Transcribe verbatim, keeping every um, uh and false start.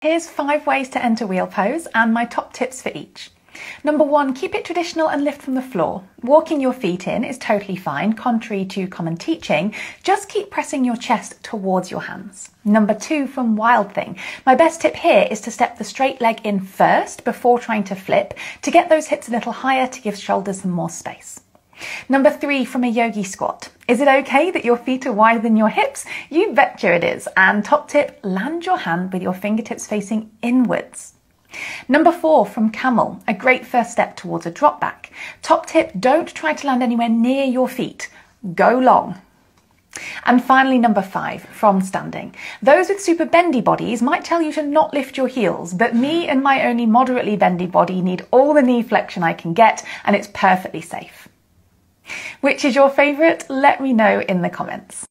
Here's five ways to enter wheel pose and my top tips for each. Number one, keep it traditional and lift from the floor. Walking your feet in is totally fine, contrary to common teaching. Just keep pressing your chest towards your hands. Number two, from Wild Thing. My best tip here is to step the straight leg in first before trying to flip to get those hips a little higher to give shoulders some more space. Number three, from a yogi squat. Is it okay that your feet are wider than your hips? You betcha it is. And top tip, land your hand with your fingertips facing inwards. Number four, from Camel, a great first step towards a drop back. Top tip, don't try to land anywhere near your feet. Go long. And finally, number five, from Standing. Those with super bendy bodies might tell you to not lift your heels, but me and my only moderately bendy body need all the knee flexion I can get, and it's perfectly safe. Which is your favourite? Let me know in the comments.